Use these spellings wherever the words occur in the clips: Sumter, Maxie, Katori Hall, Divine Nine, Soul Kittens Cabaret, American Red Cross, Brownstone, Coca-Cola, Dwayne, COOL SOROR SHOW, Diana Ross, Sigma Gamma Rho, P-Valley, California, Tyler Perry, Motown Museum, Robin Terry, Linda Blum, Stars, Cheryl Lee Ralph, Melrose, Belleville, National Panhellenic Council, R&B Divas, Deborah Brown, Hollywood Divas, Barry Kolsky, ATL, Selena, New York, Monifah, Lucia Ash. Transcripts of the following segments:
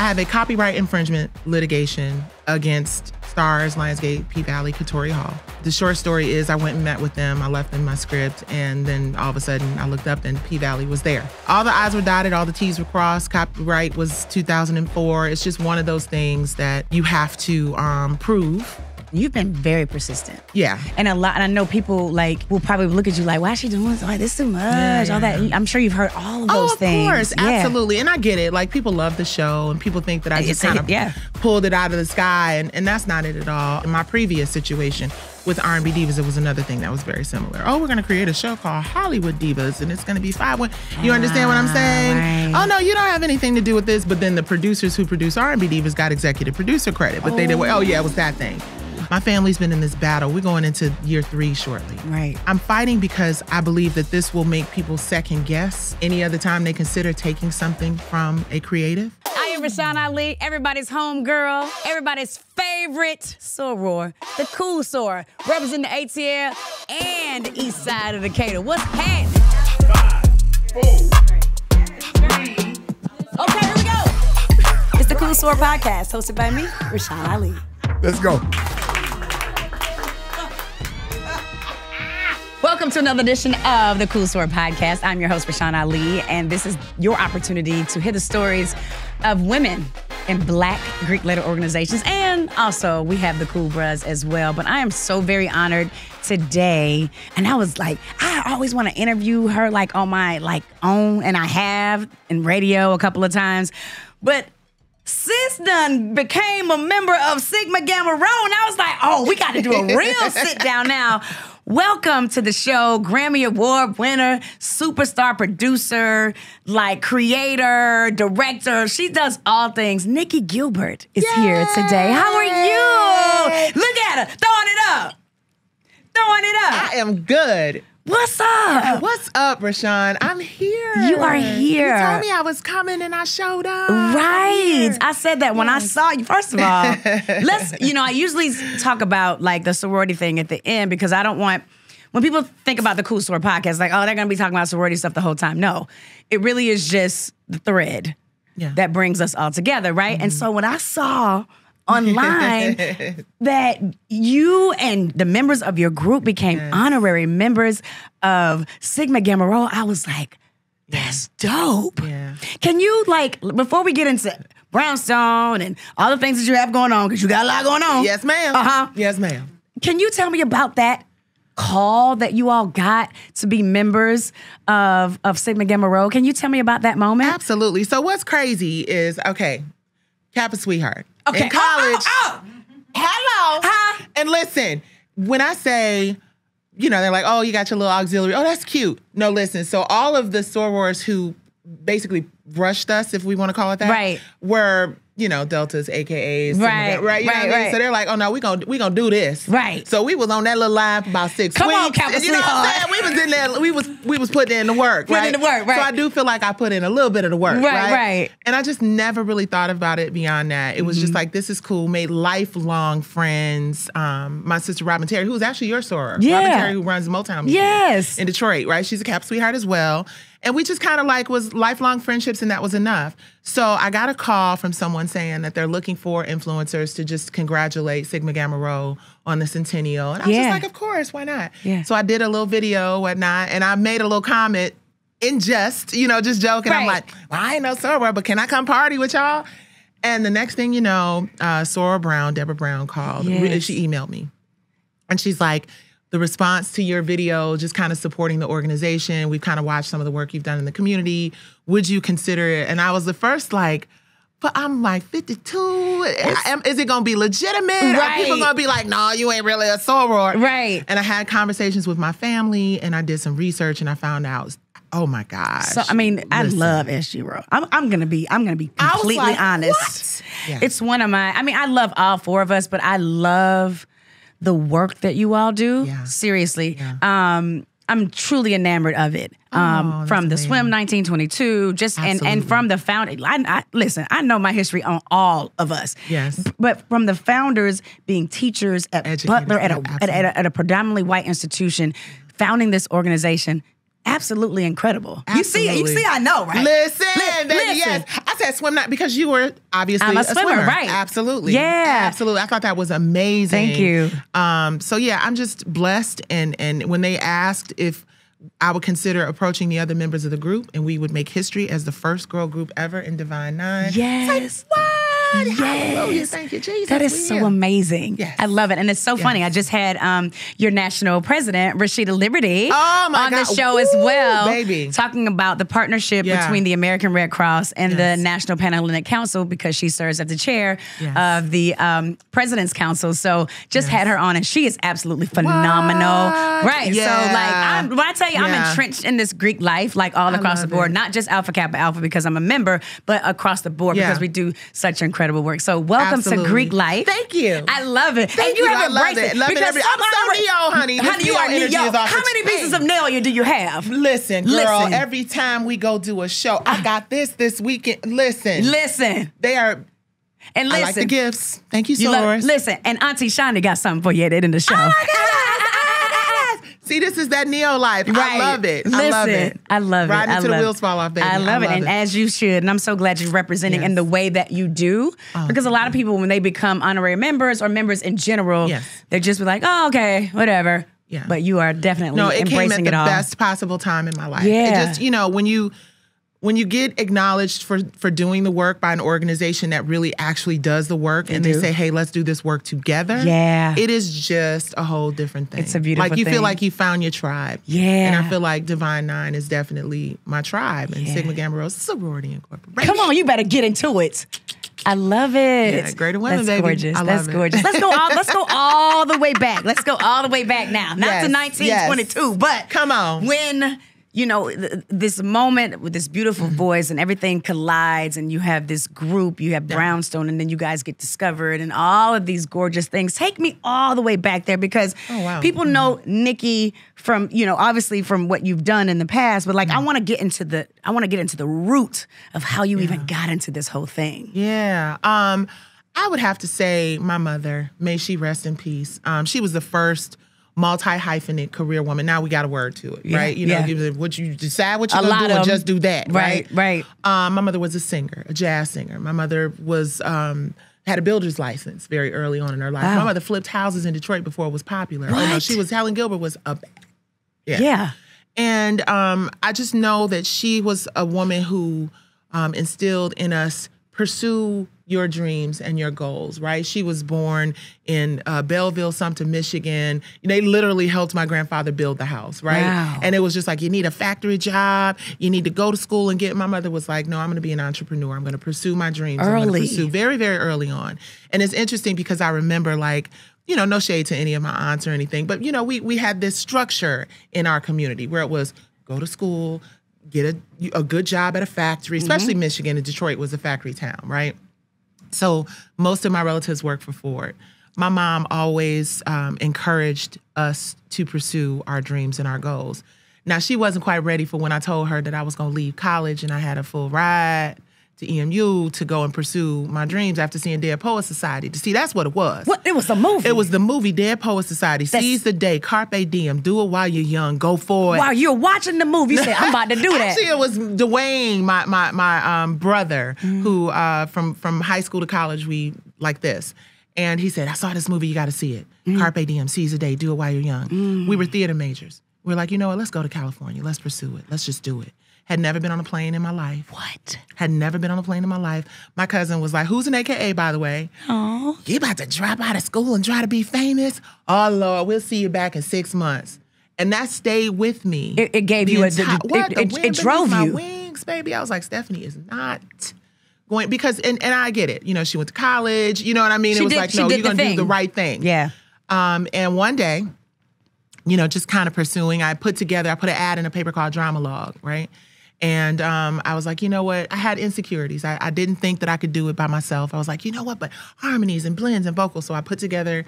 I have a copyright infringement litigation against Stars, Lionsgate, P-Valley, Katori Hall. The short story is I went and met with them. I left them my script, and then all of a sudden I looked up and P-Valley was there. All the I's were dotted, all the T's were crossed. Copyright was 2004. It's just one of those things that you have to prove. You've been very persistent. Yeah. And I know people like will probably look at you like, why is she doing this? Like, this is too much, all that. I'm sure you've heard all of those things. Oh, of course, absolutely. And I get it. Like, people love the show and people think that I just kind of pulled it out of the sky. And that's not it at all. In my previous situation with R&B Divas, it was another thing that was very similar. Oh, we're going to create a show called Hollywood Divas, and it's going to be 5-1. You understand what I'm saying? Right. Oh, no, you don't have anything to do with this. But then the producers who produce R&B Divas got executive producer credit. But they did, oh, yeah, it was that thing. My family's been in this battle. We're going into year 3 shortly. Right. I'm fighting because I believe that this will make people second guess any other time they consider taking something from a creative. I am Rashan Ali, everybody's home girl, everybody's favorite soror, the COOL SOROR, representing the ATL and the East Side of the Decatur. What's happening? 5, 4, 3. Okay, here we go. It's the COOL SOROR podcast, hosted by me, Rashan Ali. Let's go. Welcome to another edition of the COOL SOROR Podcast. I'm your host, Rashan Ali, and this is your opportunity to hear the stories of women in Black Greek-letter organizations. And also, we have the Cool Bras as well. But I am so very honored today. And I was like, I always want to interview her like on my own, and I have in radio a couple of times. But sis done became a member of Sigma Gamma Rho, and I was like, oh, we got to do a real sit-down now. Welcome to the show, Grammy Award winner, superstar producer, like creator, director. She does all things. Nicci Gilbert is here today. How are you? Look at her, throwing it up. Throwing it up. I am good. What's up? What's up, Rashan? I'm here. You are here. You told me I was coming and I showed up. Right. I said that when I saw you. First of all, you know, I usually talk about like the sorority thing at the end because I don't want, when people think about the COOL SOROR podcast, like, oh, they're going to be talking about sorority stuff the whole time. No, it really is just the thread that brings us all together, right? And so when I saw online that you and the members of your group became honorary members of Sigma Gamma Rho, I was like, that's dope. Yeah. Can you, like, before we get into Brownstone and all the things that you have going on, because you got a lot going on. Yes, ma'am. Yes, ma'am. Can you tell me about that call that you all got to be members of Sigma Gamma Rho? Can you tell me about that moment? Absolutely. So what's crazy is, okay, Kappa sweetheart. Okay. In college. Hello. Hi. And listen, when I say, you know, they're like, oh, you got your little auxiliary. Oh, that's cute. No, listen. So all of the sorors who basically brushed us, if we want to call it that, were, you know, Deltas, AKAs. Right. So they're like, oh, no, we gonna do this. Right. So we was on that little line for about 6 weeks. Come on, Kappa sweetheart. You know what I'm saying? We was in that, we was putting in the work. Putting in the work. So I do feel like I put in a little bit of the work. Right. And I just never really thought about it beyond that. It was just like, this is cool. Made lifelong friends. My sister Robin Terry, who's actually your soror. Yeah. Robin Terry, who runs Motown Museum in Detroit, right? She's a Kappa sweetheart as well. And we just kind of like was lifelong friendships, and that was enough. So I got a call from someone saying that they're looking for influencers to just congratulate Sigma Gamma Rho on the centennial. And I was just like, of course, why not? Yeah. So I did a little video, whatnot, and I made a little comment in jest, you know, just joking. I'm like, well, I ain't no soror, but can I come party with y'all? And the next thing you know, Soror Brown, Deborah Brown called. She emailed me. And she's like, the response to your video, just kind of supporting the organization. We've kind of watched some of the work you've done in the community. Would you consider it? And I was the first like, but I'm like 52. Is it going to be legitimate? Are people going to be like, no, you ain't really a soror? Right. And I had conversations with my family, and I did some research, and I found out, oh my gosh. So I mean, listen. I love SG Rho. I'm gonna be completely honest. What? Yeah. It's one of my. I mean, I love all four of us, but I love the work that you all do, seriously. Yeah. I'm truly enamored of it. From the Swim 1922, just and from the founding. Listen, I know my history on all of us. Yes. But from the founders being teachers at Butler, at a predominantly white institution, founding this organization, absolutely incredible. Absolutely. You see, I know, right? Listen, baby, yes. I said swim night because you were obviously a swimmer, right? Absolutely, yeah, absolutely. I thought that was amazing. Thank you. So yeah, I'm just blessed, and when they asked if I would consider approaching the other members of the group, and we would make history as the first girl group ever in Divine Nine. Yes. Like, wow. Yes. Hallelujah. Thank you, Jesus. That is so amazing. Yes. I love it. And it's so funny. I just had your national president, Rashida Liberty, on the show as well, baby, talking about the partnership between the American Red Cross and the National Panhellenic Council, because she serves as the chair of the President's Council. So just had her on, and she is absolutely phenomenal. What? Right. Yeah. So, like, when I tell you, I'm entrenched in this Greek life, like, all across the board, not just Alpha Kappa Alpha because I'm a member, but across the board because we do such incredible work. So welcome to Greek life. Thank you. I love it. Thank you. I love it. Love it. I'm so Neo, honey. Honey, you are Neo. How many pieces of Neo do you have? Listen, girl, every time we go do a show, I got this weekend. Listen. They are... And listen. I like the gifts. Thank you, Source. Listen, and Auntie Shonda got something for you at the end of the show. Oh, my God. See, this is that Neo life. Right. I love it. I love it. Riding until the wheels fall off, baby. I love it. And as you should. And I'm so glad you're representing in the way that you do. Because a lot of people, when they become honorary members or members in general, they just be like, oh, okay, whatever. Yeah. But you are definitely embracing it all. It came at the best possible time in my life. Yeah. It just, you know, when you get acknowledged for doing the work by an organization that really actually does the work, they say, hey, let's do this work together, it is just a whole different thing. It's a beautiful thing. Like, you feel like you found your tribe. Yeah. And I feel like Divine Nine is definitely my tribe, and Sigma Gamma Rho Sorority Incorporated. Come on, you better get into it. I love it. Yeah, greater women, baby. Gorgeous. That's gorgeous. Let's go all the way back. Let's go all the way back now. Not to 1922, but come on. When... You know, this moment with this beautiful voice and everything collides, and you have this group, you have Brownstone, and then you guys get discovered and all of these gorgeous things. Take me all the way back there, because people know Nicci from, you know, obviously from what you've done in the past, but like I want to get into the root of how you even got into this whole thing. Yeah. I would have to say my mother, may she rest in peace. She was the first multi-hyphenate career woman. Now we got a word to it, right? You know, what you decide what you're going to do and just do that, right? My mother was a singer, a jazz singer. My mother was had a builder's license very early on in her life. Wow. My mother flipped houses in Detroit before it was popular. What? Oh, no, Helen Gilbert was up. Yeah. And I just know that she was a woman who instilled in us, pursue your dreams and your goals, right? She was born in Belleville, Sumter, Michigan. They literally helped my grandfather build the house, right? Wow. And it was just like, you need a factory job, you need to go to school and get... My mother was like, no, I'm gonna be an entrepreneur. I'm gonna pursue my dreams. Early. I'm gonna pursue very, very early on. And it's interesting because I remember, like, you know, no shade to any of my aunts or anything, but you know, we had this structure in our community where it was go to school, get a good job at a factory, especially Michigan, and Detroit was a factory town, right? So most of my relatives work for Ford. My mom always encouraged us to pursue our dreams and our goals. Now, she wasn't quite ready for when I told her that I was going to leave college and I had a full ride to EMU to go and pursue my dreams after seeing Dead Poets Society. See, that's what it was. What? It was a movie. It was the movie Dead Poets Society. Seize the day, carpe diem, do it while you're young, go for it. While you're watching the movie, you said, I'm about to do that. Actually, it was Dwayne, my brother, who from high school to college, we like this. And he said, I saw this movie, you got to see it. Carpe diem, seize the day, do it while you're young. We were theater majors. We were like, you know what, let's go to California. Let's pursue it. Let's just do it. Had never been on a plane in my life. What? Had never been on a plane in my life. My cousin was like, who's an AKA, by the way? Oh. You about to drop out of school and try to be famous? Oh, Lord, we'll see you back in 6 months. And that stayed with me. It gave you a... It drove you. My wings, baby. I was like, Stephanie is not... going, because... And I get it. You know, she went to college. You know what I mean? It was like, no, you're going to do the right thing. Yeah. And one day, you know, just kind of pursuing, I put an ad in a paper called Drama Log, right? And I was like, you know what? I had insecurities. I didn't think that I could do it by myself. I was like, you know what? But harmonies and blends and vocals. So I put together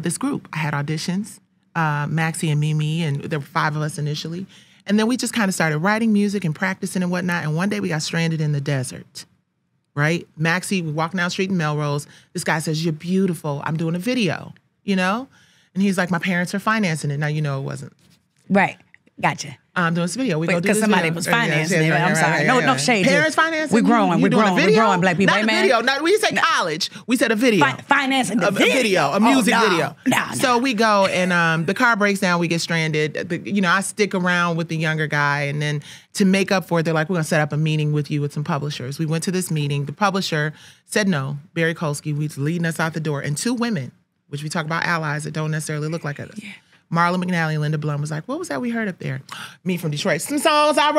this group. I had auditions, Maxie and Mimi, and there were 5 of us initially. And then we just kind of started writing music and practicing and whatnot. And one day we got stranded in the desert, right? Maxie, we walked down the street in Melrose. This guy says, you're beautiful. I'm doing a video, you know? And he's like, my parents are financing it. Now, you know, it wasn't. Right. Gotcha. I'm doing this video. We go do this video. Because somebody was financing it. I'm sorry. No shade. Parents financing. We're growing, black people. Not a video. We didn't say college. We said a video. Financing the video. A music video. So we go and the car breaks down. We get stranded. You know, I stick around with the younger guy. And then to make up for it, they're like, we're going to set up a meeting with you with some publishers. We went to this meeting. The publisher said no. Barry Kolsky was leading us out the door. And two women, which we talk about allies that don't necessarily look like us. Yeah. Marla McNally and Linda Blum was like, what was that we heard up there? Me from Detroit. Some songs I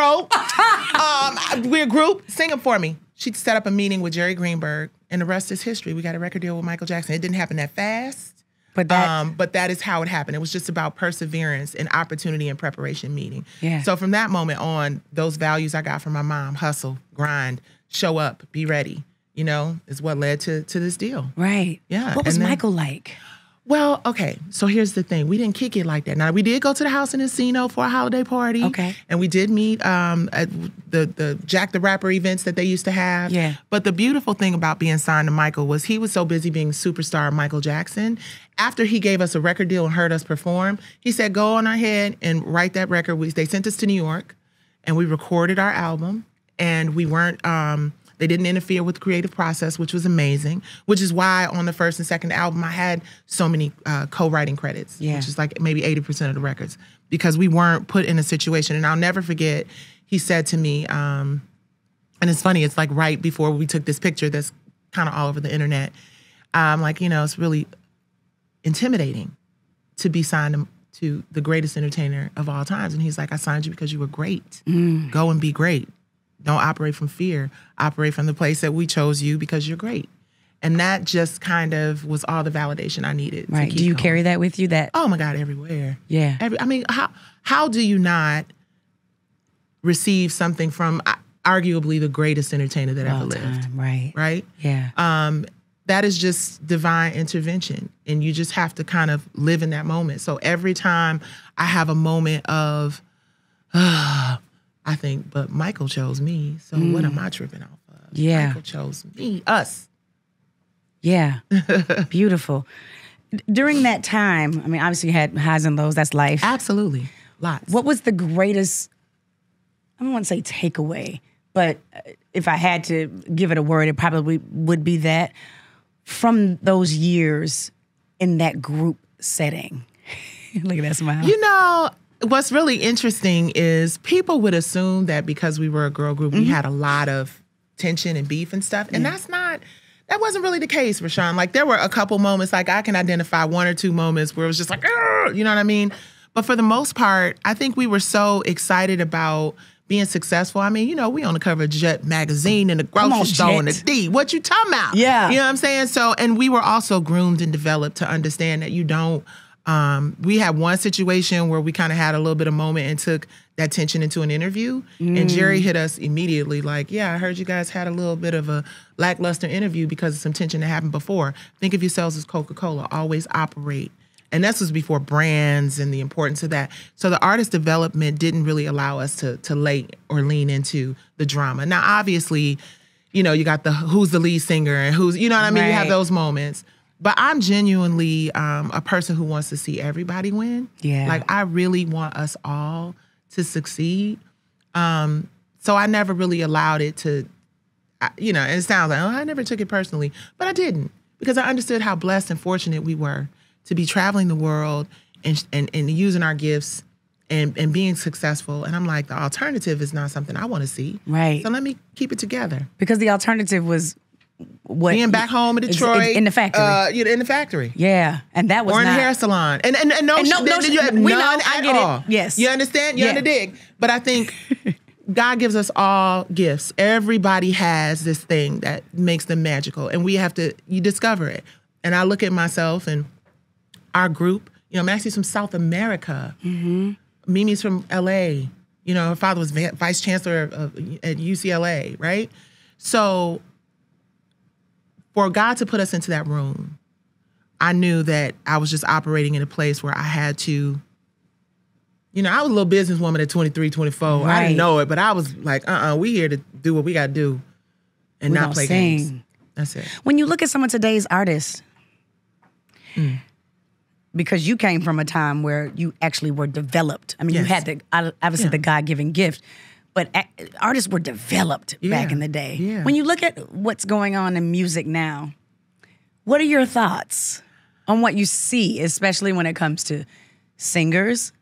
wrote. We're a group. Sing them for me. She set up a meeting with Jerry Greenberg, and the rest is history. We got a record deal with Michael Jackson. It didn't happen that fast. But that is how it happened. It was just about perseverance and opportunity and preparation meeting. Yeah. So from that moment on, those values I got from my mom, hustle, grind, show up, be ready, you know, is what led to this deal. Right. Yeah. What was Michael like? Well, okay, so here's the thing. We didn't kick it like that. Now, we did go to the house in Encino for a holiday party. Okay. And we did meet at the Jack the Rapper events that they used to have. Yeah. But the beautiful thing about being signed to Michael was he was so busy being superstar Michael Jackson. After he gave us a record deal and heard us perform, he said, go on ahead and write that record. They sent us to New York, and we recorded our album, and we weren't... They didn't interfere with the creative process, which was amazing, which is why on the first and second album, I had so many co-writing credits, which is like maybe 80% of the records, because we weren't put in a situation. And I'll never forget, he said to me, and it's funny, it's like right before we took this picture that's kind of all over the internet, I'm like, you know, it's really intimidating to be signed to the greatest entertainer of all times. And he's like, I signed you because you were great. Mm. Go and be great. Don't operate from fear. Operate from the place that we chose you because you're great. And that just kind of was all the validation I needed. Right. Do you carry that with you? That oh my God, everywhere. Yeah. I mean, how do you not receive something from arguably the greatest entertainer that ever lived? Right. Right. Yeah. That is just divine intervention, and you just have to kind of live in that moment. So every time I have a moment of. I think, but Michael chose me, so what am I tripping off of? Yeah. Michael chose me, us. Yeah, beautiful. During that time, I mean, obviously you had highs and lows, that's life. Absolutely, lots. What was the greatest, I don't want to say takeaway, but if I had to give it a word, it probably would be that from those years in that group setting. Look at that smile. You know, what's really interesting is people would assume that because we were a girl group, we had a lot of tension and beef and stuff. And that's not, that wasn't really the case, Rashan. Like there were a couple moments, like I can identify one or two moments where it was just like, you know what I mean? But for the most part, I think we were so excited about being successful. I mean, you know, we on the cover of Jet magazine and the grocery store and the D. What you talking about? Yeah. You know what I'm saying? So, and we were also groomed and developed to understand that you don't, we had one situation where we kind of had a little bit of moment and took that tension into an interview. And Jerry hit us immediately like, yeah, I heard you guys had a little bit of a lackluster interview because of some tension that happened before. Think of yourselves as Coca-Cola, always operate. And this was before brands and the importance of that. So the artist development didn't really allow us to lay or lean into the drama. Now, obviously, you know, you got the who's the lead singer and who's, you know what I mean? Right. You have those moments. But I'm genuinely a person who wants to see everybody win. Yeah. Like, I really want us all to succeed. So I never really allowed it to, you know, and it sounds like, oh, I never took it personally. But I didn't, because I understood how blessed and fortunate we were to be traveling the world and using our gifts and being successful. And I'm like, the alternative is not something I want to see. Right. So let me keep it together. Because the alternative was... being back home in Detroit. In the factory. In the factory. Yeah. And that was or in the hair salon. And no, I get it. Yes. You understand? You understand? But I think God gives us all gifts. Everybody has this thing that makes them magical. And we have to, you discover it. And I look at myself and our group. You know, Maxie's from South America. Mimi's from L.A. You know, her father was vice chancellor at UCLA, right? So... for God to put us into that room, I knew that I was just operating in a place where I had to, you know, I was a little businesswoman at 23, 24. Right. I didn't know it, but I was like, we here to do what we got to do and we not play games. That's it. When you look at some of today's artists, because you came from a time where you actually were developed. I mean, you had the, obviously the God-given gift, but artists were developed back in the day. Yeah. When you look at what's going on in music now, what are your thoughts on what you see, especially when it comes to singers,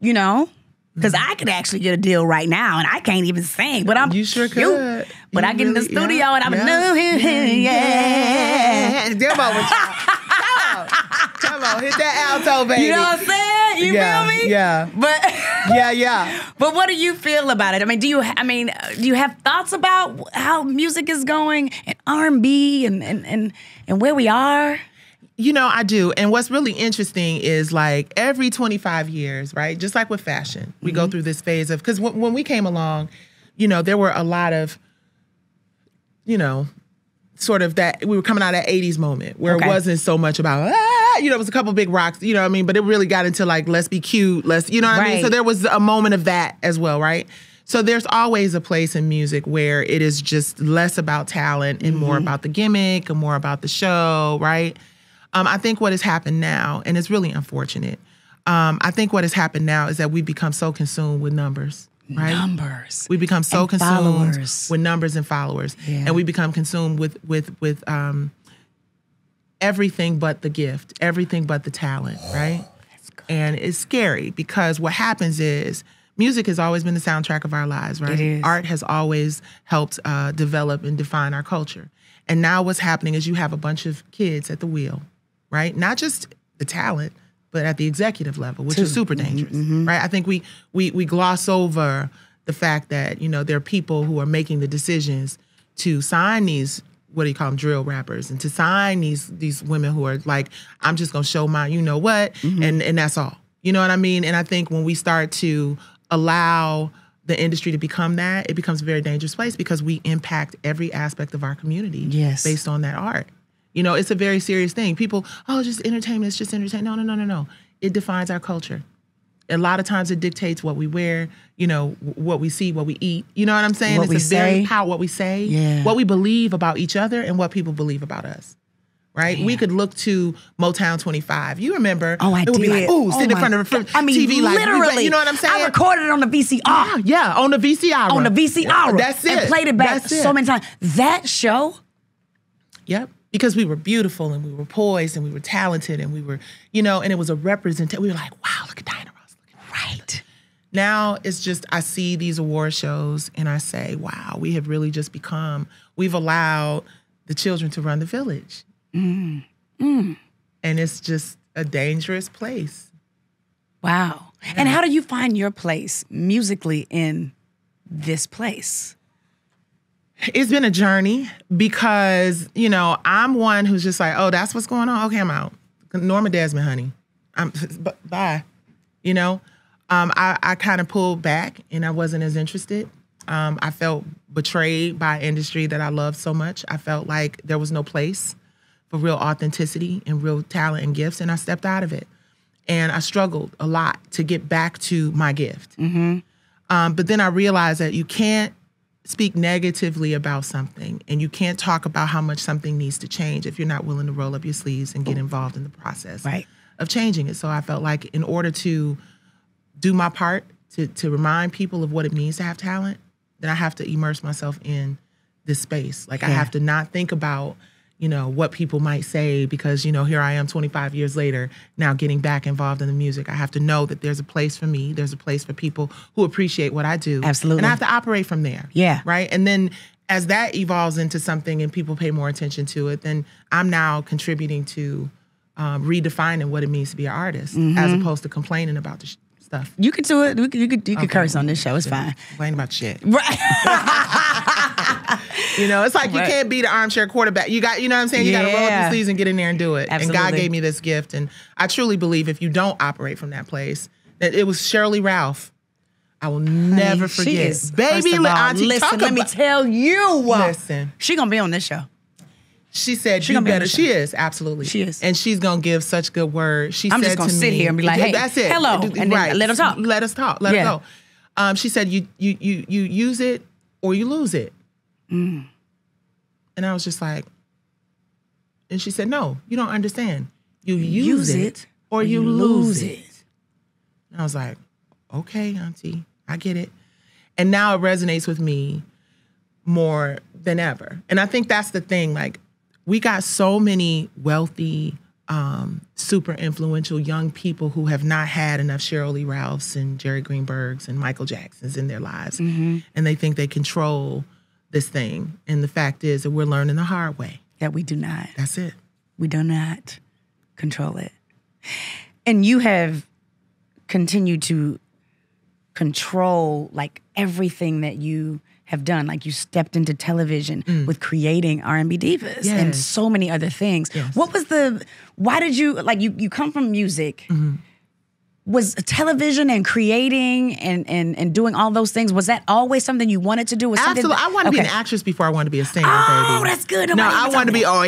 you know? Because I could actually get a deal right now, and I can't even sing, but I'm cute. But I get in the studio, and I'm Come on, hit that alto, baby. You know what I'm saying? You feel me? Yeah. But but what do you feel about it? I mean, do you have thoughts about how music is going and R&B and where we are? You know, I do. And what's really interesting is, like, every 25 years, right, just like with fashion, we go through this phase of, because when we came along, you know, there were a lot of, you know, sort of that, we were coming out of that 80s moment where it wasn't so much about, you know, it was a couple big rocks, you know what I mean? But it really got into, like, let's be cute, let's, you know what I mean? So there was a moment of that as well, right? So there's always a place in music where it is just less about talent and more about the gimmick and more about the show, right? I think what has happened now, and it's really unfortunate, I think what has happened now is that we become so consumed with numbers, right? We become so consumed with numbers and followers. Yeah. And we become consumed with everything but the gift, everything but the talent, right? And it's scary because what happens is music has always been the soundtrack of our lives, right? It is. Art has always helped develop and define our culture. And now what's happening is you have a bunch of kids at the wheel, right? Not just the talent, but at the executive level, which is super dangerous, right? I think we gloss over the fact that, you know, there are people who are making the decisions to sign these, what do you call them, drill rappers, and to sign these women who are like, I'm just going to show my, you know what, and that's all. You know what I mean? And I think when we start to allow the industry to become that, it becomes a very dangerous place because we impact every aspect of our community based on that art. You know, it's a very serious thing. People, oh, just entertainment, it's just entertainment. No, no, no, no, no. It defines our culture. A lot of times it dictates what we wear, you know, what we see, what we eat. You know what I'm saying? What it's a very power, what we say, what we believe about each other and what people believe about us. Right? Yeah. We could look to Motown 25. You remember? Oh, I did. It would be like, ooh, sitting in front of a TV like, literally. You know what I'm saying? I recorded it on the VCR. Yeah, on the VCR. On the VCR. Yeah, that's it. And played it back so many times. That show? Yep. Because we were beautiful and we were poised and we were talented and we were, you know, and it was a representation. We were like, wow, look at Diana Ross. Right. Now it's just, I see these award shows and I say, wow, we have really just become, we've allowed the children to run the village. And it's just a dangerous place. Wow. Yeah. And how do you find your place musically in this place? It's been a journey because, you know, I'm one who's just like, oh, that's what's going on? Okay, I'm out. Norma Desmond, honey. Bye. You know, I kind of pulled back and I wasn't as interested. I felt betrayed by an industry that I loved so much. I felt like there was no place for real authenticity and real talent and gifts, and I stepped out of it. And I struggled a lot to get back to my gift. But then I realized that you can't speak negatively about something and you can't talk about how much something needs to change if you're not willing to roll up your sleeves and get involved in the process of changing it. So I felt like in order to do my part, to remind people of what it means to have talent, then I have to immerse myself in this space. Like I have to not think about, you know, what people might say because, you know, here I am 25 years later now getting back involved in the music. I have to know that there's a place for me. There's a place for people who appreciate what I do. Absolutely. And I have to operate from there. Yeah. Right? And then as that evolves into something and people pay more attention to it, then I'm now contributing to redefining what it means to be an artist as opposed to complaining about the stuff. You could do it. You could curse on this show. It's fine. Complain about shit. Right. You know, it's like you can't be the armchair quarterback. You know what I'm saying? You got to roll up your sleeves and get in there and do it. Absolutely. And God gave me this gift. And I truly believe if you don't operate from that place, that it was Cheryl Lee Ralph. I will never forget. She is, baby, let me tell you. Listen. She's going to be on this show. She said, you better. She is, absolutely. She is. And she's going to give such good words. She said to me, I'm just going to sit here and be like, hey, that's it. Hello. And then let us talk. Let us talk. Let us go. She said, you use it or you lose it. And I was just like, and she said, no, you don't understand. You use it or you lose it. And I was like, okay, Auntie, I get it. And now it resonates with me more than ever. And I think that's the thing. Like, we got so many wealthy, super influential young people who have not had enough Cheryl Lee Ralphs and Jerry Greenbergs and Michael Jacksons in their lives. Mm-hmm. And they think they control this thing. And the fact is that we're learning the hard way. That we do not. That's it. We do not control it. And you have continued to control, like, everything that you have done. Like, you stepped into television with creating R&B Divas and so many other things. Yes. What was the, why did you, like, you come from music. Mm-hmm. Was television and creating and doing all those things, was that always something you wanted to do? Absolutely. I wanted to be an actress before I wanted to be a singer, baby. Oh, that's good. No, I wanted to be, I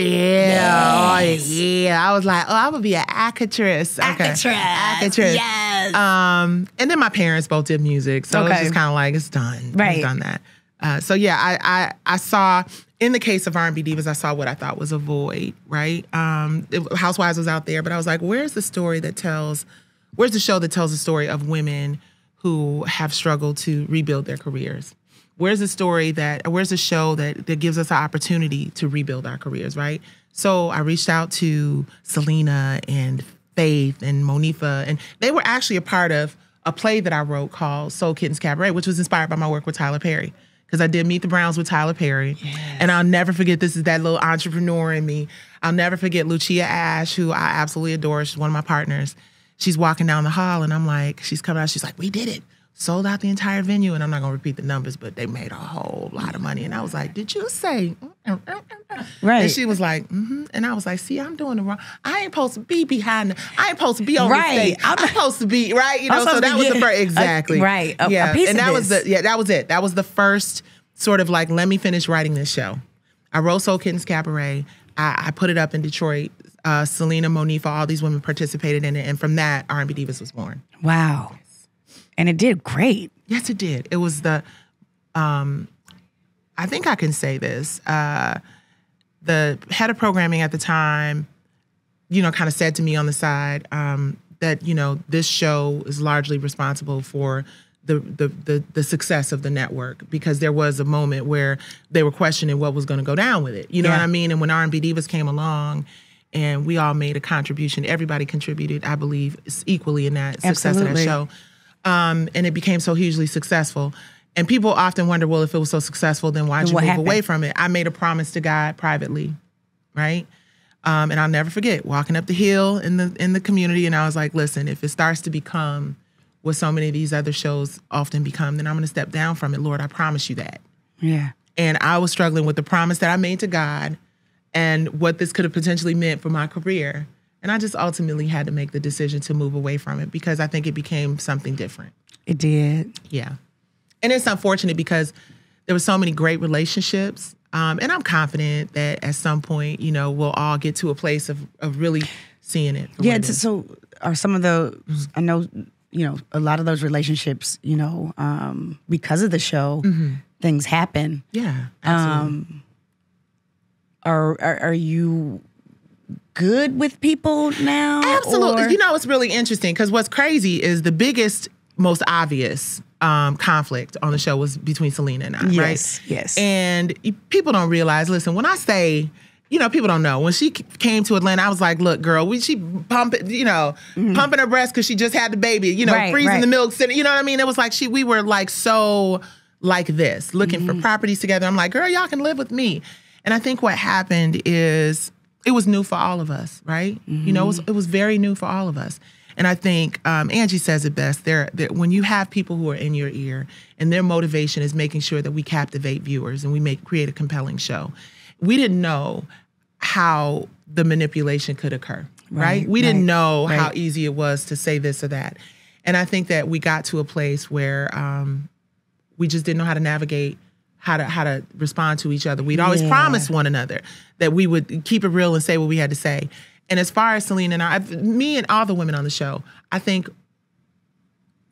was like, oh, I would be an actress. Actress. Yes. And then my parents both did music. So it's just kind of like, it's done. Right. We've done that. So yeah, I saw, in the case of R&B Divas, I saw what I thought was a void, right? Housewives was out there, but I was like, where's the show that tells the story of women who have struggled to rebuild their careers? Where's the show that gives us an opportunity to rebuild our careers, right? So I reached out to Selena and Faith and Monifah, and they were actually a part of a play that I wrote called Soul Kittens Cabaret, which was inspired by my work with Tyler Perry, because I did Meet the Browns with Tyler Perry. Yes. And I'll never forget, this is that little entrepreneur in me. I'll never forget Lucia Ash, who I absolutely adore. She's one of my partners. She's walking down the hall, and I'm like, she's coming out. She's like, we did it. Sold out the entire venue. And I'm not going to repeat the numbers, but they made a whole lot of money. And I was like, did you say? Right. And she was like, mm-hmm. And I was like, see, I'm doing the wrong. I ain't supposed to be behind. I ain't supposed to be on the stage. I'm supposed to be, right? You know, so that was the first. Exactly. Right. Yeah. And that was the, that was it. That was the first sort of like, let me finish writing this show. I wrote Soul Kittens Cabaret. I put it up in Detroit. Selena, Monifah, all these women participated in it. And from that, R&B Divas was born. Wow. Yes. And it did great. Yes, it did. It was the, I think I can say this, the head of programming at the time, you know, kind of said to me on the side that, you know, this show is largely responsible for the success of the network, because there was a moment where they were questioning what was going to go down with it. You know what I mean? And when R&B Divas came along, and we all made a contribution. Everybody contributed, I believe, equally in that success of that show. And it became so hugely successful. And people often wonder, well, if it was so successful, then why did you move away from it? I made a promise to God privately, right? And I'll never forget walking up the hill in the community, and I was like, listen, if it starts to become what so many of these other shows often become, then I'm going to step down from it. Lord, I promise you that. Yeah. And I was struggling with the promise that I made to God and what this could have potentially meant for my career. And I just ultimately had to make the decision to move away from it, because I think it became something different. It did. Yeah. And it's unfortunate, because there were so many great relationships. And I'm confident that at some point, you know, we'll all get to a place of really seeing it. Yeah, so are some of the, I know, you know, a lot of those relationships, you know, because of the show, things happen. Yeah, absolutely. Are you good with people now? Absolutely. Or? You know, it's really interesting, because what's crazy is the biggest, most obvious conflict on the show was between Selena and I, right? Yes. And people don't realize, listen, when I say, you know, people don't know. When she came to Atlanta, I was like, look, girl, she pumping, you know, pumping her breast because she just had the baby, you know, freezing the milk, sitting, you know what I mean? It was like we were like so like this, looking for properties together. I'm like, girl, y'all can live with me. And I think what happened is it was new for all of us, right? You know, it was very new for all of us. And I think Angie says it best, when you have people who are in your ear and their motivation is making sure that we captivate viewers and we create a compelling show. We didn't know how the manipulation could occur, right? We didn't know how easy it was to say this or that. And I think that we got to a place where we just didn't know how to navigate how to respond to each other. We'd always promise one another that we would keep it real and say what we had to say. And as far as Selena and I, me and all the women on the show, I think,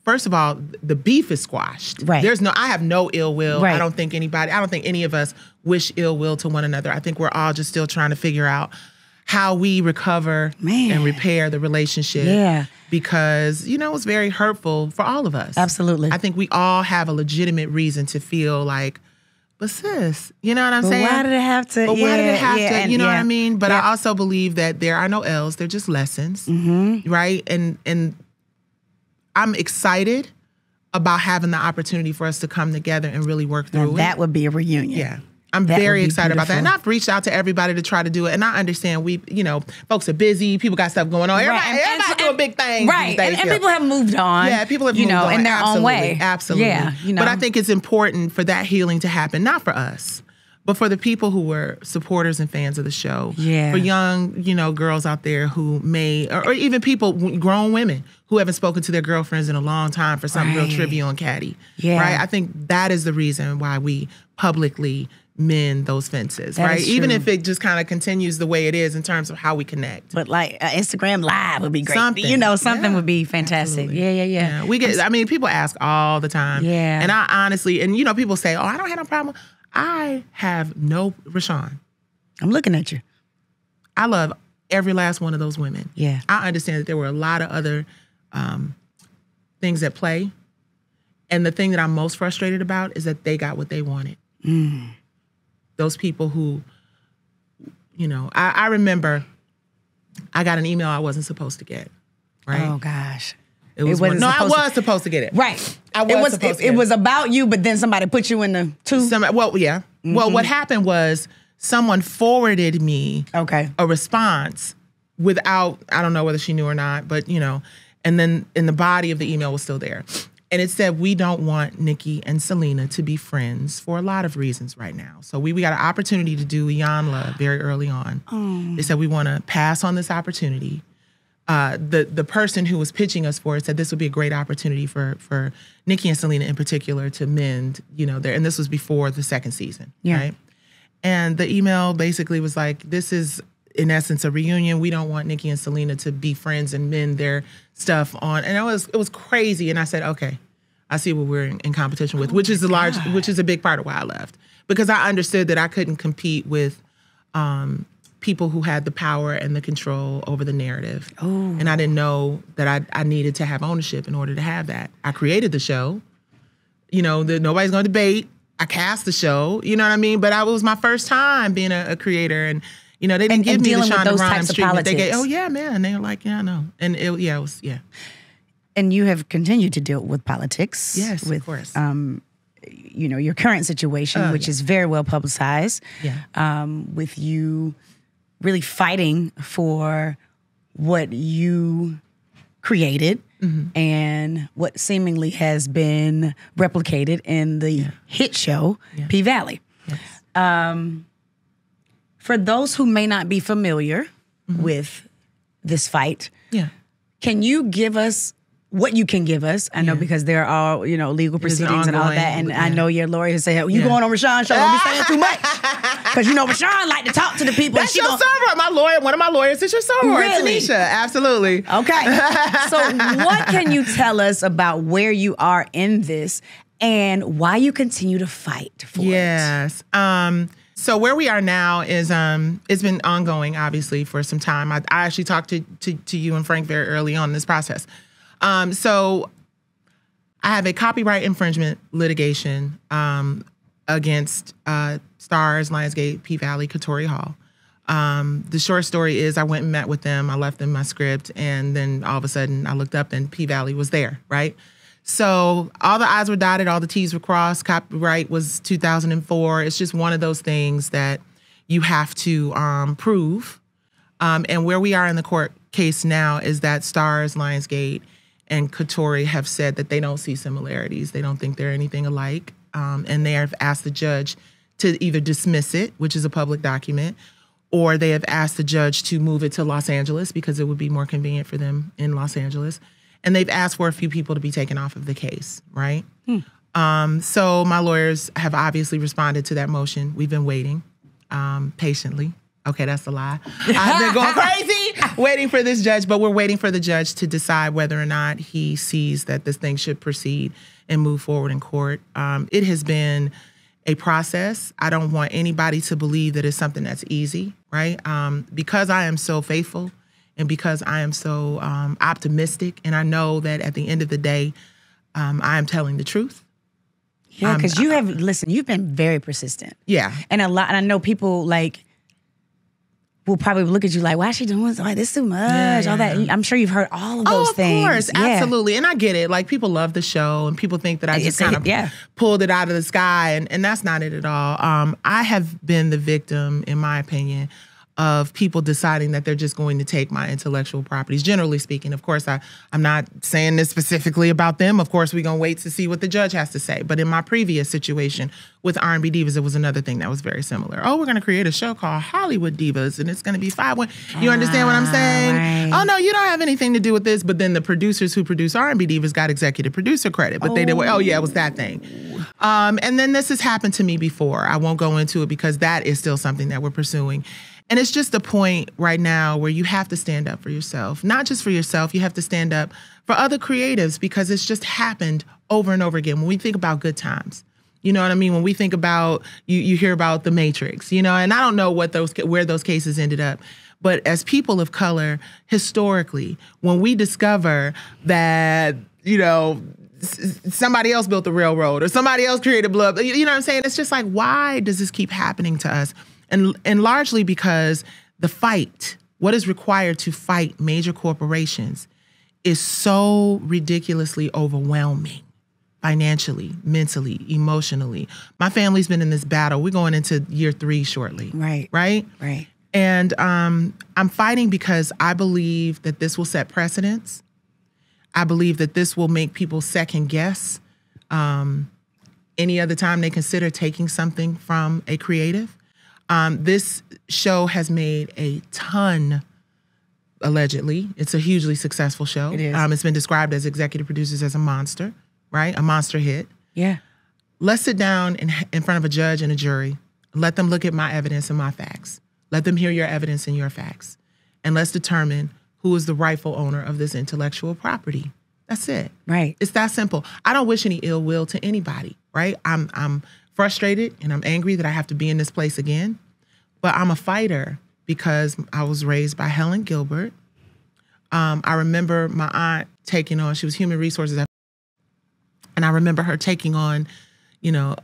first of all, the beef is squashed. Right. I have no ill will. Right. I don't think any of us wish ill will to one another. I think we're all just still trying to figure out how we recover and repair the relationship. Yeah. Because, you know, it's very hurtful for all of us. Absolutely. I think we all have a legitimate reason to feel like, but sis, you know what I'm saying? Why did it have to? But why did it have to? You know what I mean? But I also believe that there are no L's. They're just lessons, right? And I'm excited about having the opportunity for us to come together and really work through it. That would be a reunion. Yeah. I'm very excited about that. And I've reached out to everybody to try to do it. And I understand we, you know, folks are busy. People got stuff going on. Everybody doing big things. Right. And people have moved on. Yeah, people have moved on. You know, in their own way. Absolutely. Yeah, you know. But I think it's important for that healing to happen, not for us, but for the people who were supporters and fans of the show. Yeah. For young, you know, girls out there who may, or even people, grown women who haven't spoken to their girlfriends in a long time for something real trivial and catty. Yeah. Right? I think that is the reason why we publicly mend those fences, right? Even if it just kind of continues the way it is in terms of how we connect. But like Instagram Live would be great. Something. You know, something would be fantastic. Absolutely. Yeah. We get, I mean, people ask all the time. Yeah. And I honestly, and you know, people say, oh, I don't have no problem. I have no, Rashan. I'm looking at you. I love every last one of those women. Yeah. I understand that there were a lot of other things at play. And the thing that I'm most frustrated about is that they got what they wanted. Mm. Those people who, you know, I remember I got an email I wasn't supposed to get, right? Oh, gosh. I was supposed to get it. Right. It was about you, but then somebody put you in the two. Well, yeah. Mm-hmm. Well, what happened was someone forwarded me a response without, I don't know whether she knew or not, but, you know, and then in the body of the email was still there. And it said, we don't want Nicci and Selena to be friends for a lot of reasons right now. So we got an opportunity to do Iyanla very early on. Oh. They said, we want to pass on this opportunity. The person who was pitching us for it said this would be a great opportunity for Nicci and Selena in particular to mend, you know, and this was before the second season, right? And the email basically was like, this is, in essence, a reunion. We don't want Nicci and Selena to be friends and mend their stuff on. And it was crazy. And I said, okay, I see what we're in competition with, which is a big part of why I left. Because I understood that I couldn't compete with people who had the power and the control over the narrative. Ooh. And I didn't know that I needed to have ownership in order to have that. I created the show. You know, nobody's going to debate. I cast the show. You know what I mean? But it was my first time being a creator. And you know, they didn't give me the Shonda Rhimes treatment. They gave, and they were like, yeah, I know. And it was. And you have continued to deal with politics. Yes, of course. You know, your current situation, which is very well publicized. Yeah. With you really fighting for what you created and what seemingly has been replicated in the hit show, P-Valley. Yes. For those who may not be familiar with this fight, can you give us what you can give us? I know because there are, you know, legal proceedings and all that, and I know your lawyer said, "Oh, you going on Rashan's show? Don't be saying too much," because you know Rashan like to talk to the people. That's your soror. My lawyer, one of my lawyers, is your soror. Really? It's Anisha. Absolutely. Okay. So, what can you tell us about where you are in this and why you continue to fight for it? Yes. So where we are now is, it's been ongoing, obviously, for some time. I actually talked to you and Frank very early on in this process. So I have a copyright infringement litigation against Stars, Lionsgate, P-Valley, Katori Hall. The short story is I went and met with them. I left them my script, and then all of a sudden I looked up and P-Valley was there, right? So all the I's were dotted, all the T's were crossed. Copyright was 2004. It's just one of those things that you have to prove. And where we are in the court case now is that Stars, Lionsgate, and Katori have said that they don't see similarities. They don't think they're anything alike. And they have asked the judge to either dismiss it, which is a public document, or they have asked the judge to move it to Los Angeles because it would be more convenient for them in Los Angeles. And they've asked for a few people to be taken off of the case, right? So my lawyers have obviously responded to that motion. We've been waiting patiently. Okay, that's a lie. I've been going crazy waiting for this judge, but we're waiting for the judge to decide whether or not he sees that this thing should proceed and move forward in court. It has been a process. I don't want anybody to believe that it's something that's easy, right? Because I am so faithful and because I am so optimistic, and I know that at the end of the day, I am telling the truth. Yeah, because you have, listen, you've been very persistent. Yeah. And a lot, and I know people like will probably look at you like, why is she doing so, like, this too much, all that. I'm sure you've heard all of those things. Of course, absolutely. And I get it. Like, people love the show and people think that I just kind of pulled it out of the sky, and that's not it at all. I have been the victim, in my opinion, of people deciding that they're just going to take my intellectual properties, generally speaking. Of course, I'm not saying this specifically about them. Of course, we're going to wait to see what the judge has to say. But in my previous situation with R&B Divas, it was another thing that was very similar. Oh, we're going to create a show called Hollywood Divas, and it's going to be 5-1. You understand what I'm saying? Right. Oh, no, you don't have anything to do with this. But then the producers who produce R&B Divas got executive producer credit. But they did, oh, yeah, it was that thing. And then this has happened to me before. I won't go into it because that is still something that we're pursuing. And it's just a point right now where you have to stand up for yourself. Not just for yourself, you have to stand up for other creatives, because it's just happened over and over again. When we think about Good Times, you know what I mean? When we think about, you hear about The Matrix, you know, and I don't know what those, where those cases ended up. But as people of color, historically, when we discover that, you know, somebody else built the railroad or somebody else created blood, you know what I'm saying? It's just like, why does this keep happening to us? And largely because the fight, what is required to fight major corporations, is so ridiculously overwhelming financially, mentally, emotionally. My family's been in this battle. We're going into year 3 shortly. Right. Right? Right. And I'm fighting because I believe that this will set precedents. I believe that this will make people second guess any other time they consider taking something from a creative. This show has made a ton, allegedly. It's a hugely successful show. It is. It's been described as executive producers as a monster, right? A monster hit. Yeah. Let's sit down in front of a judge and a jury. Let them look at my evidence and my facts. Let them hear your evidence and your facts. And let's determine who is the rightful owner of this intellectual property. That's it. Right. It's that simple. I don't wish any ill will to anybody, right? I'm frustrated and I'm angry that I have to be in this place again, but I'm a fighter because I was raised by Helen Gilbert. I remember my aunt taking on, she was human resources, and I remember her taking on, you know,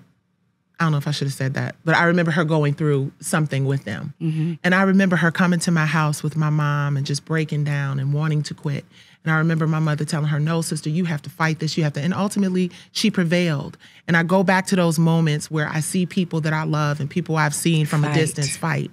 I don't know if I should have said that, but I remember her going through something with them. Mm-hmm. And I remember her coming to my house with my mom and just breaking down and wanting to quit. And I remember my mother telling her, no, sister, you have to fight this. You have to. And ultimately, she prevailed. And I go back to those moments where I see people that I love and people I've seen from a distance fight.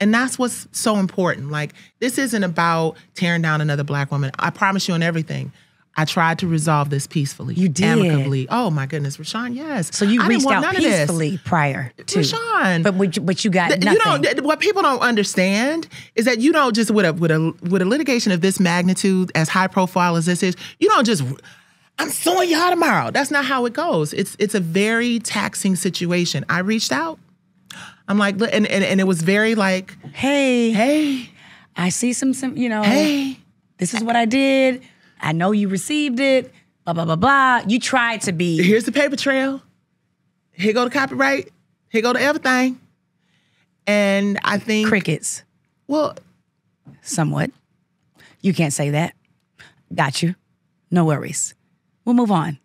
And that's what's so important. Like, this isn't about tearing down another Black woman. I promise you on everything, I tried to resolve this peacefully. You did. Amicably. Oh, my goodness, Rashan, yes. So you reached out peacefully prior to. Rashan. But you got nothing. You don't, what people don't understand is that you don't just, with a litigation of this magnitude, as high profile as this is, you don't just, I'm suing y'all tomorrow. That's not how it goes. It's a very taxing situation. I reached out. I'm like, and it was very like, hey. I see some, you know. Hey. This is what I did. I know you received it, blah, blah, blah, blah. You tried to be. Here's the paper trail. Here go the copyright. Here go the everything. And I think. Crickets. Well. Somewhat. You can't say that. Got you. No worries. We'll move on.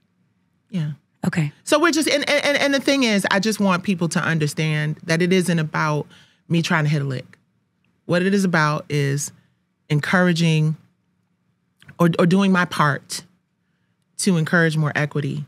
Yeah. Okay. So we're just, and the thing is, I just want people to understand that it isn't about me trying to hit a lick. What it is about is encouraging or doing my part to encourage more equity,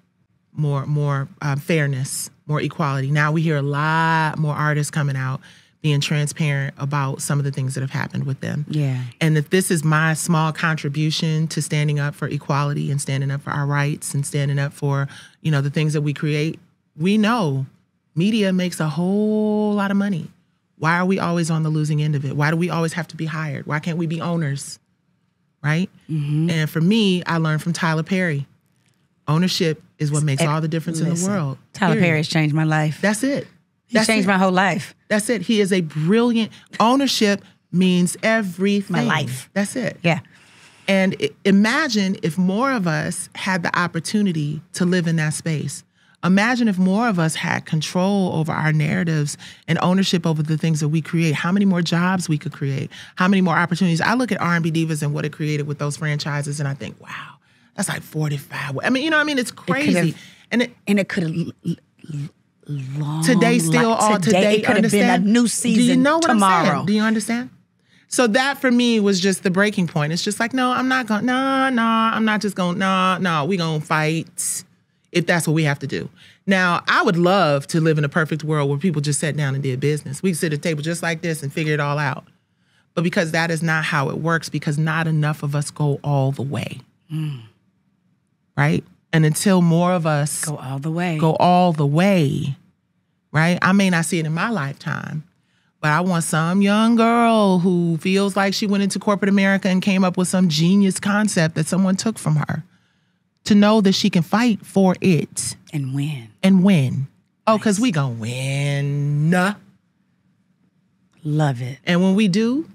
more fairness, more equality. Now we hear a lot more artists coming out being transparent about some of the things that have happened with them. Yeah. And if this is my small contribution to standing up for equality and standing up for our rights and standing up for, you know, the things that we create, we know media makes a whole lot of money. Why are we always on the losing end of it? Why do we always have to be hired? Why can't we be owners? Right? Mm-hmm. And for me, I learned from Tyler Perry. Ownership is what makes all the difference in the world. Tyler Perry has changed my life. That's it. He's changed my whole life. That's it. He is a brilliant. Ownership means everything. My life. That's it. Yeah. And imagine if more of us had the opportunity to live in that space Imagine if more of us had control over our narratives and ownership over the things that we create, how many more jobs we could create, how many more opportunities. I look at R&B Divas and what it created with those franchises, and I think, wow, that's like 45. I mean, you know what I mean? It's crazy. It could have... Today, it could have been a new season. Do you know what tomorrow. I'm saying? Do you understand? So that for me was just the breaking point. It's just like, no, I'm not going, I'm not just going, we going to fight if that's what we have to do. Now, I would love to live in a perfect world where people just sat down and did business. We sit at a table just like this and figure it all out. But because that is not how it works, because not enough of us go all the way. Mm. Right? And until more of us go all the way, right? I may not see it in my lifetime, but I want some young girl who feels like she went into corporate America and came up with some genius concept that someone took from her to know that she can fight for it. And win. And win. Oh, because we gonna win. Love it. And when we do,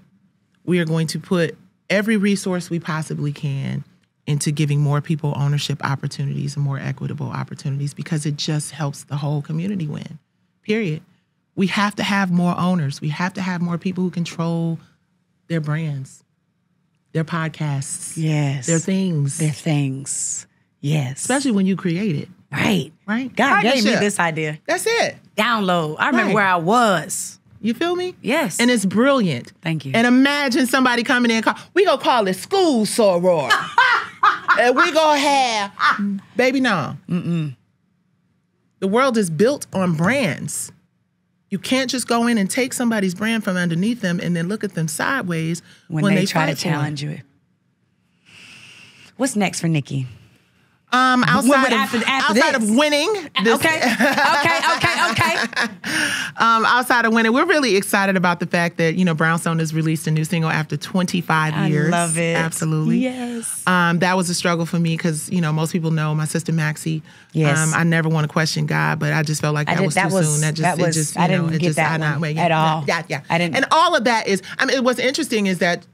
we are going to put every resource we possibly can into giving more people ownership opportunities and more equitable opportunities, because it just helps the whole community win, period. We have to have more owners. We have to have more people who control their brands, their podcasts, yes, their things. Their things, yes. Especially when you create it. Right. Right. God gave me this idea. That's it. Download. I remember where I was. You feel me? Yes. And it's brilliant. Thank you. And imagine somebody coming in and we gonna call it COOL SOROR. And we gonna have, baby, no. Mm-mm. The world is built on brands. You can't just go in and take somebody's brand from underneath them and then look at them sideways when they try to challenge you. What's next for Nicci? Outside of winning, we're really excited about the fact that, you know, Brownstone has released a new single after 25 years. I love it. Absolutely. Yes. That was a struggle for me because, you know, most people know my sister Maxie. Yes. I never want to question God, but I just felt like that was too soon. I didn't get that at all. Yeah, yeah. I didn't. And all of that is, I mean, what's interesting is that,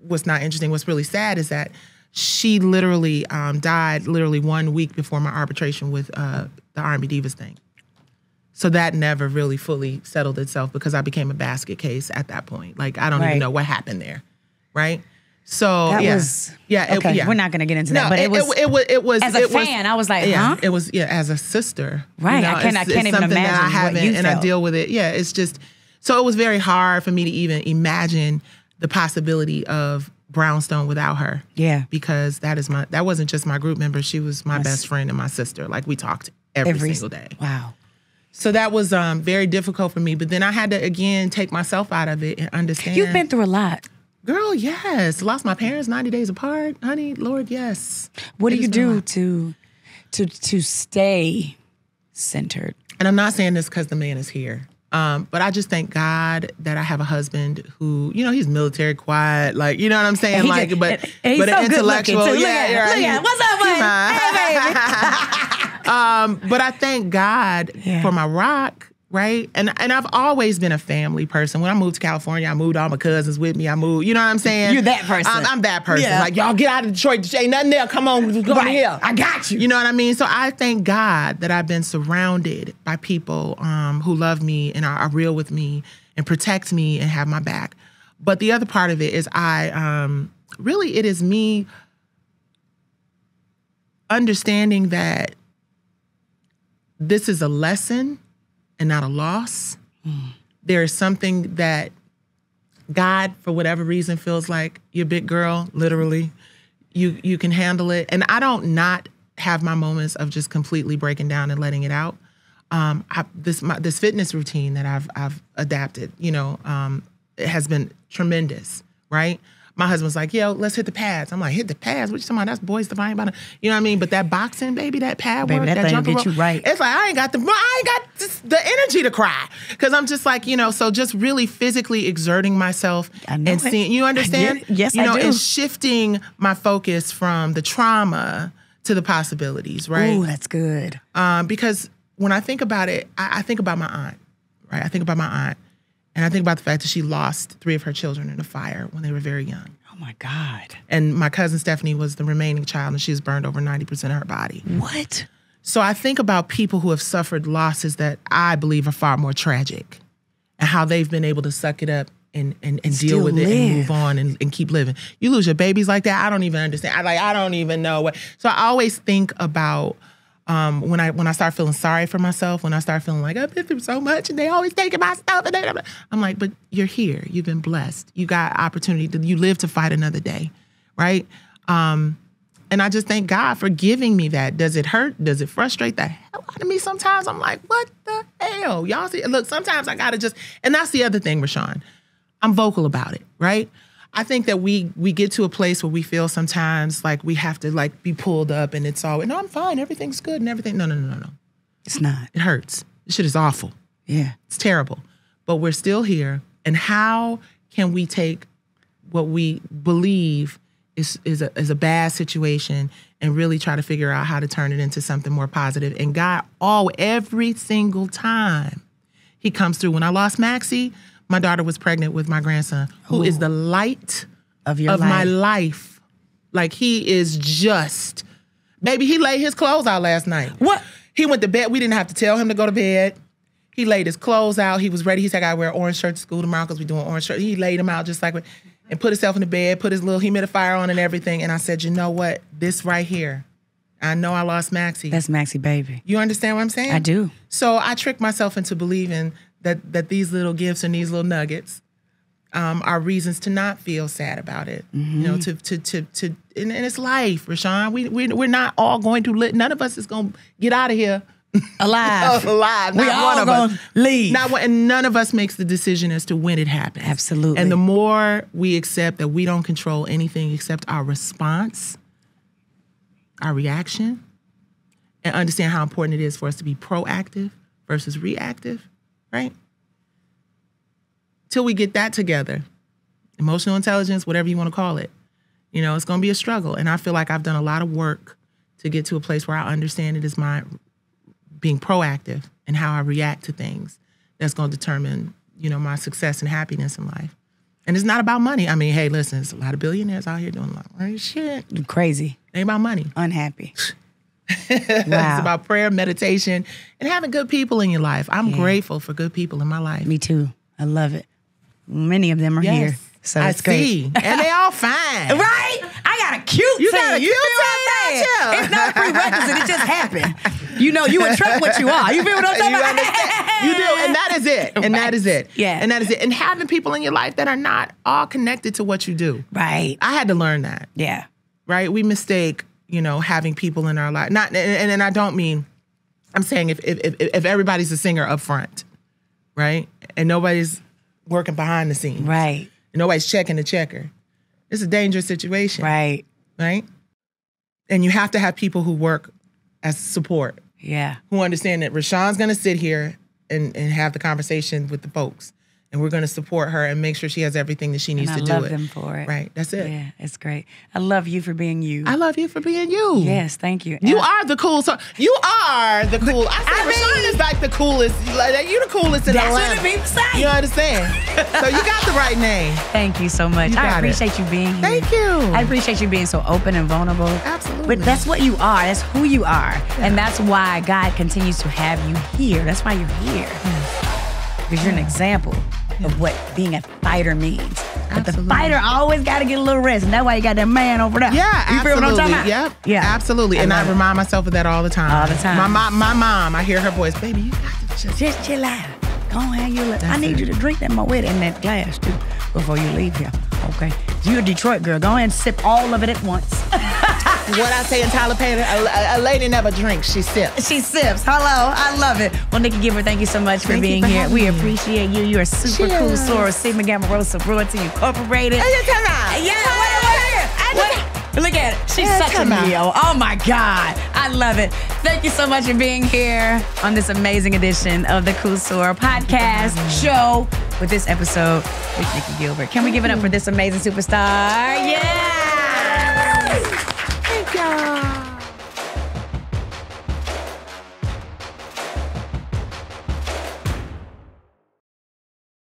what's not interesting, what's really sad is that she literally died literally 1 week before my arbitration with the R&B Divas thing. So that never really fully settled itself because I became a basket case at that point. Like, I don't even know what happened there, right? So, yeah. We're not going to get into that, but it was as a fan, I was like, huh? It was, yeah, as a sister. Right, you know, I can't even imagine that I haven't, what you felt. I deal with it, yeah, it's just, so it was very hard for me to even imagine the possibility of Brownstone without her. Yeah. Because that wasn't just my group member. She was my best friend and my sister. Like, we talked every single day. Wow. So that was very difficult for me. But then I had to, again, take myself out of it and understand. You've been through a lot. Girl, yes. Lost my parents 90 days apart. Honey, Lord, yes. What do you do to stay centered? And I'm not saying this because the man is here. But I just thank God that I have a husband who, you know, he's military, quiet, like, you know what I'm saying? Like, but so an intellectual. Yeah. What's up, buddy? Hey, baby. But I thank God for my rock, right? And I've always been a family person. When I moved to California, I moved all my cousins with me. You know what I'm saying? You're that person. I'm that person. Yeah. Like, y'all get out of Detroit. Ain't nothing there. Come on, go here. I got you. You know what I mean? So I thank God that I've been surrounded by people who love me and are real with me and protect me and have my back. But the other part of it is really it is me understanding that this is a lesson and not a loss. Mm. There is something that God, for whatever reason, feels like you're a big girl, literally. You can handle it. And I don't not have my moments of just completely breaking down and letting it out. This fitness routine that I've adapted, you know, it has been tremendous, right? My husband's like, yo, let's hit the pads. I'm like, hit the pads? What you talking about? That's boys divine about it. You know what I mean? But that boxing, baby, that pad work, that jumping rope, it's like, I ain't got the energy to cry. Because I'm just like, you know, so just really physically exerting myself and seeing, you understand? Yes, I do. You know, and shifting my focus from the trauma to the possibilities, right? Ooh, that's good. Because when I think about it, I think about my aunt, right? I think about my aunt. And I think about the fact that she lost 3 of her children in a fire when they were very young. Oh, my God. And my cousin Stephanie was the remaining child, and she was burned over 90% of her body. What? So I think about people who have suffered losses that I believe are far more tragic and how they've been able to suck it up and deal with it and move on and keep living. You lose your babies like that, I don't even understand. I don't even know what. So I always think about when I start feeling sorry for myself, when I start feeling like I've been through so much and they always taking my stuff and I'm like, but you're here. You've been blessed. You got opportunity. You live to fight another day, right? And I just thank God for giving me that. Does it hurt? Does it frustrate the hell out of me? Sometimes I'm like, what the hell? Y'all see, look, sometimes I gotta just, and that's the other thing, Rashan. I'm vocal about it, right? I think that we get to a place where we feel sometimes like we have to like be pulled up and it's all, no, I'm fine, everything's good and everything. No, no, no, no, no. It's not. It hurts. This shit is awful. Yeah. It's terrible. But we're still here. And how can we take what we believe is a bad situation and really try to figure out how to turn it into something more positive? And God, every single time he comes through. When I lost Maxie, my daughter was pregnant with my grandson, who is the light of my life. Like, he is just, baby, he laid his clothes out last night. What? He went to bed. We didn't have to tell him to go to bed. He laid his clothes out. He was ready. He said, I gotta wear an orange shirt to school tomorrow because we're doing orange shirt. He laid him out just like, and put himself in the bed, put his little humidifier on and everything. And I said, you know what? This right here. I know I lost Maxie. That's Maxie, baby. You understand what I'm saying? I do. So I tricked myself into believing that these little gifts and these little nuggets are reasons to not feel sad about it. Mm-hmm. You know, and it's life, Rashan. We're not all going to live. None of us is going to get out of here alive. Alive. Not one of us. Leave. Not one, and none of us makes the decision as to when it happens. Absolutely. And the more we accept that we don't control anything except our response, our reaction, and understand how important it is for us to be proactive versus reactive. Right? Till we get that together, emotional intelligence, whatever you want to call it, you know, it's going to be a struggle. And I feel like I've done a lot of work to get to a place where I understand it is my being proactive and how I react to things that's going to determine, you know, my success and happiness in life. And it's not about money. I mean, hey, listen, there's a lot of billionaires out here doing a lot of shit. You're crazy. It ain't about money. Unhappy. Wow. It's about prayer, meditation, and having good people in your life. I'm grateful for good people in my life. Me too. I love it. Many of them are here. So it's great. And they all fine. Right? I got a cute thing. You got a cute thing. It's not a prerequisite. It just happened. You know, you attract what you are. You feel what I'm talking about? You do. And that is it. And that is it. Yeah. And that is it. And having people in your life that are not all connected to what you do. Right. I had to learn that. Yeah. Right? We mistake, you know, having people in our life. And I don't mean, I'm saying if everybody's a singer up front, right? And nobody's working behind the scenes. Right. And nobody's checking the checker. It's a dangerous situation. Right. Right? And you have to have people who work as support. Yeah. Who understand that Rashan's going to sit here and have the conversation with the folks. And we're going to support her and make sure she has everything that she needs to do it. I love them for it. Right. That's it. Yeah, it's great. I love you for being you. I love you for being you. Yes, thank you. You are the cool. So you are the cool. I mean, Rashan is like the coolest. You the coolest in Atlanta. That's what the people say. You understand? So you got the right name. Thank you so much. I appreciate you being here. Thank you. I appreciate you being so open and vulnerable. Absolutely. But that's what you are. That's who you are. Yeah. And that's why God continues to have you here. That's why you're here. Yes. Because you're an example of what being a fighter means. Absolutely. But the fighter always got to get a little rest, and that's why you got that man over there. Yeah, absolutely. You feel what I'm talking about? Yep. Yeah, absolutely. And I remind myself of that all the time. All the time. My mom, I hear her voice, baby, you got to just chill out. Go on, hang your lip. I need you to drink that Moet in that glass, too, before you leave here. Okay? You're a Detroit girl. Go ahead and sip all of it at once. What I say in Tyler Perry, a lady never drinks, she sips. She sips. Hello, I love it. Well, Nicci Gilbert, thank you so much for being here. We appreciate you. You are super cool, Soror, Sigma Gamma Rho, Sorority Incorporated. Hey, come on. Yeah, what? Look at it. She's such a Neo. Oh my God. I love it. Thank you so much for being here on this amazing edition of the COOL SOROR podcast show with this episode with Nicci Gilbert. Can we give it up for this amazing superstar? Yeah.